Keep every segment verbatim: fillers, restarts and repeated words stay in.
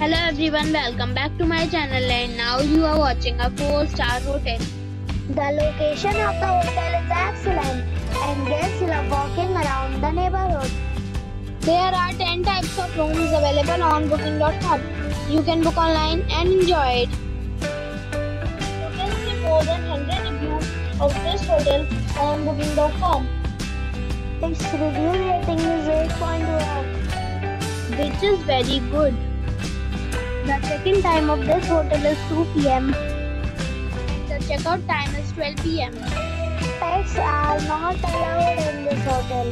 Hello everyone, welcome back to my channel, and now you are watching a four star hotel. The location of the hotel is excellent and guests love walking around the neighborhood. There are ten types of rooms available on booking dot com. You can book online and enjoy it. You can see more than one hundred reviews of this hotel on booking dot com. Its review rating is eight point one, which is very good. The check-in time of this hotel is two P M The check-out time is twelve P M Pets are not allowed in this hotel.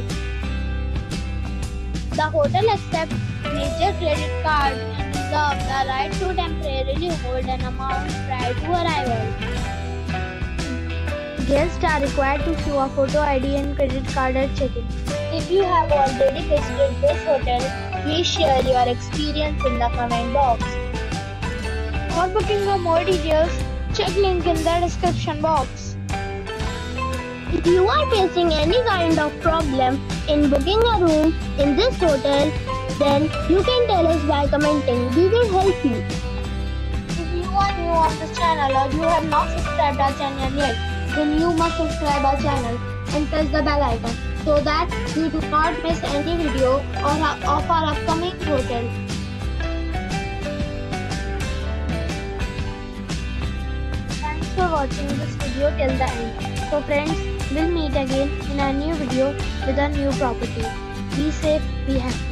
The hotel accepts major credit cards and reserves the right to temporarily hold an amount prior to arrival. Guests are required to show a photo I D and credit card at check-in. If you have already visited this hotel, please share your experience in the comment box. For booking or more details, check link in the description box. If you are facing any kind of problem in booking a room in this hotel, then you can tell us by commenting. We will help you. If you are new on this channel or you have not subscribed our channel yet, then you must subscribe our channel and press the bell icon, so that you do not miss any video or of our upcoming hotel. Thanks for watching this video till the end. So friends, we'll meet again in a new video with a new property. Be safe, be happy.